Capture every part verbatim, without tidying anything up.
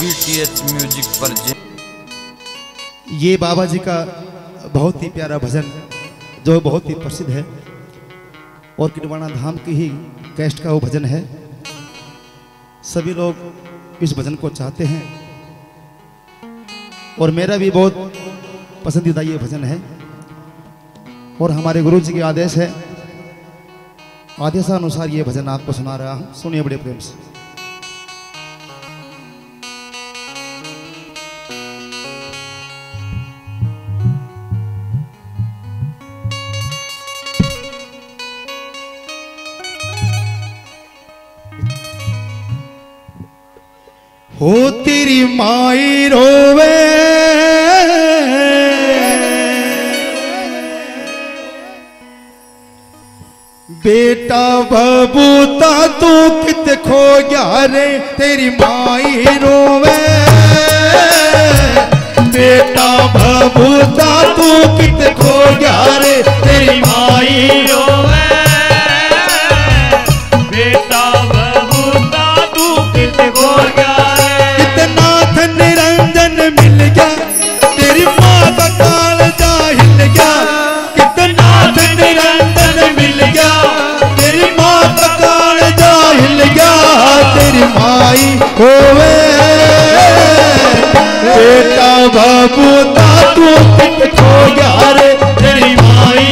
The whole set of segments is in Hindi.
बीटीएच म्यूजिक पर। ये बाबा जी का बहुत ही प्यारा भजन जो बहुत ही प्रसिद्ध है और किटवाणा धाम की ही कैस्ट का वो भजन है। सभी लोग इस भजन को चाहते हैं और मेरा भी बहुत पसंदीदा ये भजन है और हमारे गुरु जी के आदेश है, आदेशानुसार ये भजन आपको सुना रहा हूं। सुनिए बड़े प्रेम से। हो तेरी माई रोवे बेटा बबूता तू कित खो गया रे, तेरी माई रोवे बेटा बबूता तू कित खो गया रे, तेरी माई रोवे बेटा बबूता तू कित खो गया रे। कितना धन निरंजन मिल गया तेरी माँ का काल जा हिल गया, कितना धन निरंजन मिल गया तेरी माँ का काल जा हिल गया। तेरी माई होवे बेटा बबूता तू कित खो गया रे, तेरी माई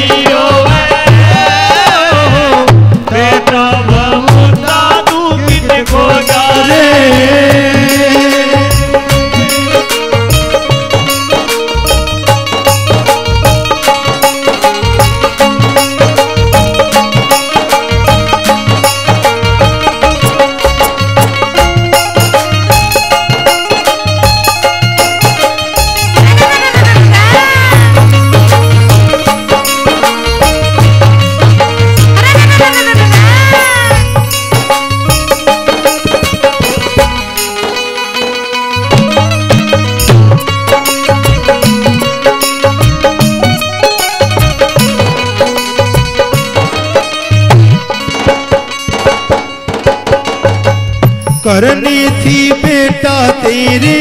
करनी थी बेटा तेरे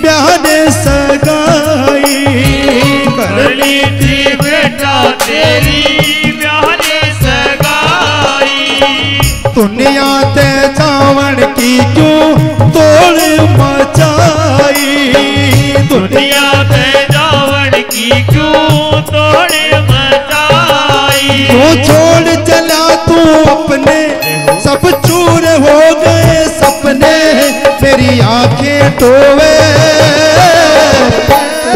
ब्याह सगाई, करनी थी बेटा तेरी ब्याह सगाई। दुनिया ते चावण की क्यों तोड़ मचाई, दुनिया ते चावण की क्यों तोड़ मचाई। तू छोड़ चला तू अपने सब चूर हो गए सपने, तेरी आंखें टोवे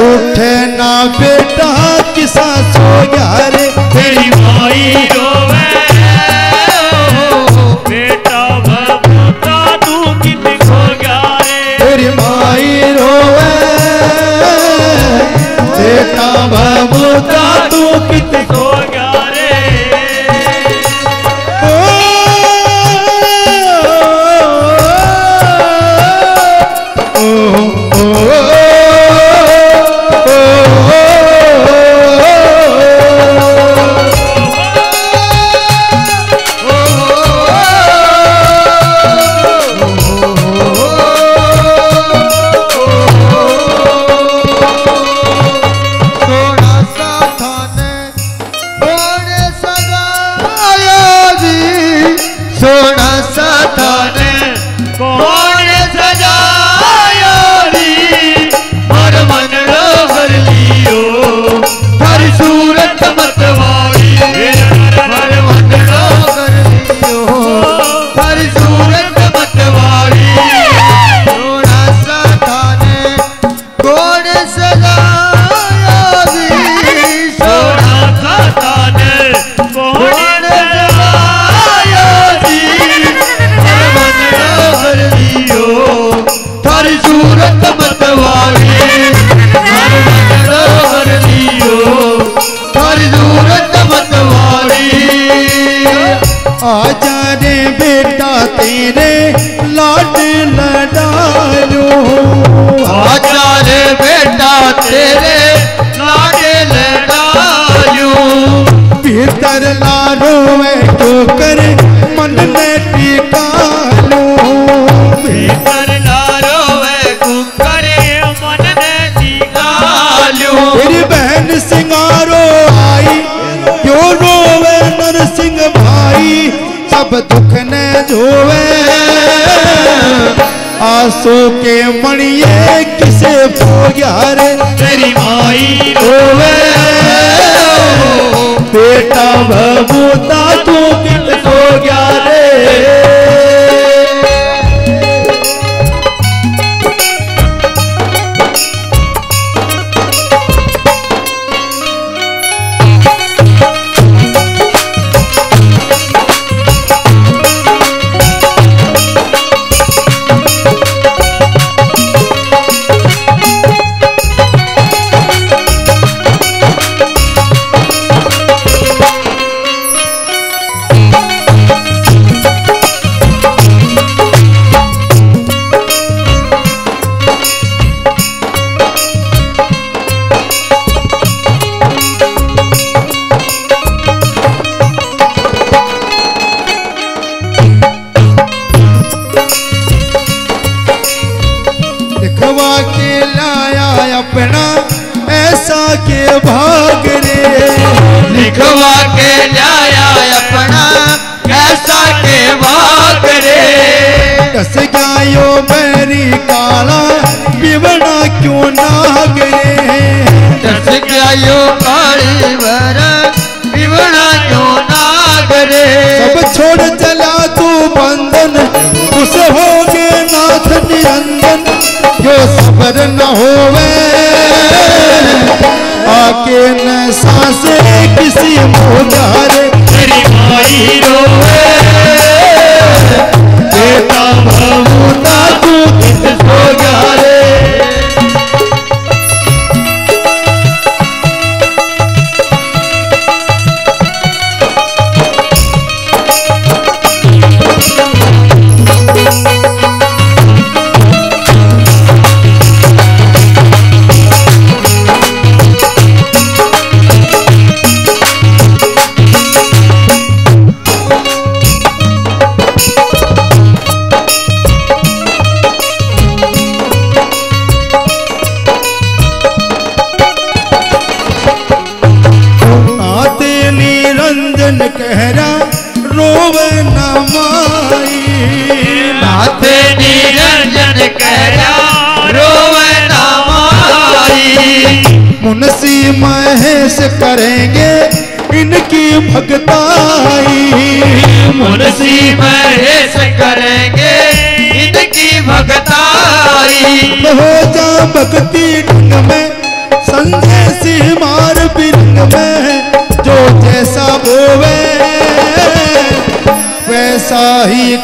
उठे ना बेटा किसा सो गया रे, तेरी माई रोवे बेटा बबूता तू कित खो गया रे, तेरी माई रोवे बेटा बबूता तू कित खो गया रे। आंसू के मणिये किसे पोया रे तेरी माई रोवे बेटा बबूता तू किसको गया रे।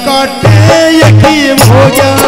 काटे यकीन हो जा